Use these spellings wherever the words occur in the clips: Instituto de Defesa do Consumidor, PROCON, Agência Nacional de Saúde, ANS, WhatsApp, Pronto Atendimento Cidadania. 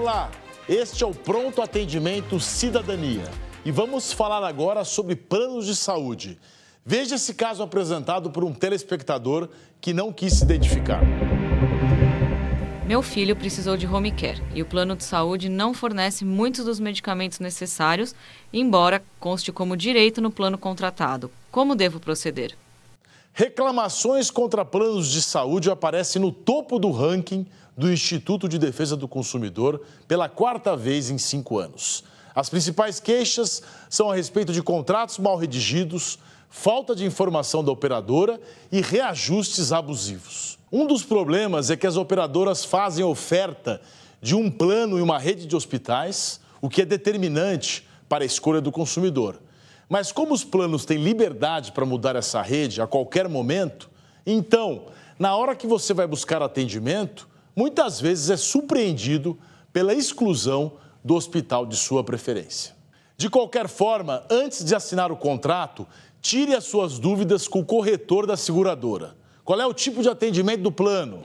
Olá, este é o Pronto Atendimento Cidadania e vamos falar agora sobre planos de saúde. Veja esse caso apresentado por um telespectador que não quis se identificar. Meu filho precisou de home care e o plano de saúde não fornece muitos dos medicamentos necessários, embora conste como direito no plano contratado. Como devo proceder? Reclamações contra planos de saúde aparecem no topo do ranking do Instituto de Defesa do Consumidor pela 4ª vez em 5 anos. As principais queixas são a respeito de contratos mal redigidos, falta de informação da operadora e reajustes abusivos. Um dos problemas é que as operadoras fazem oferta de um plano e uma rede de hospitais, o que é determinante para a escolha do consumidor. Mas como os planos têm liberdade para mudar essa rede a qualquer momento, então, na hora que você vai buscar atendimento, muitas vezes é surpreendido pela exclusão do hospital de sua preferência. De qualquer forma, antes de assinar o contrato, tire as suas dúvidas com o corretor da seguradora. Qual é o tipo de atendimento do plano?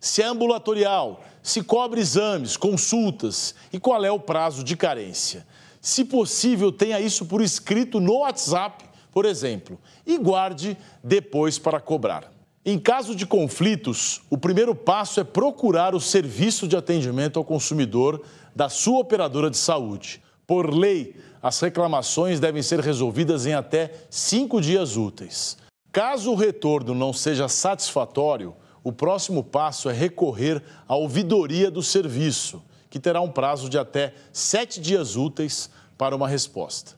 Se é ambulatorial, se cobre exames, consultas e qual é o prazo de carência. Se possível, tenha isso por escrito no WhatsApp, por exemplo, e guarde depois para cobrar. Em caso de conflitos, o primeiro passo é procurar o serviço de atendimento ao consumidor da sua operadora de saúde. Por lei, as reclamações devem ser resolvidas em até 5 dias úteis. Caso o retorno não seja satisfatório, o próximo passo é recorrer à ouvidoria do serviço, que terá um prazo de até 7 dias úteis para uma resposta.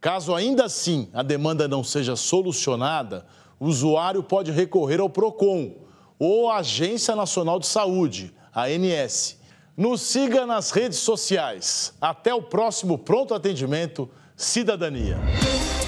Caso ainda assim a demanda não seja solucionada, o usuário pode recorrer ao PROCON ou à Agência Nacional de Saúde, ANS. Nos siga nas redes sociais. Até o próximo Pronto Atendimento Cidadania.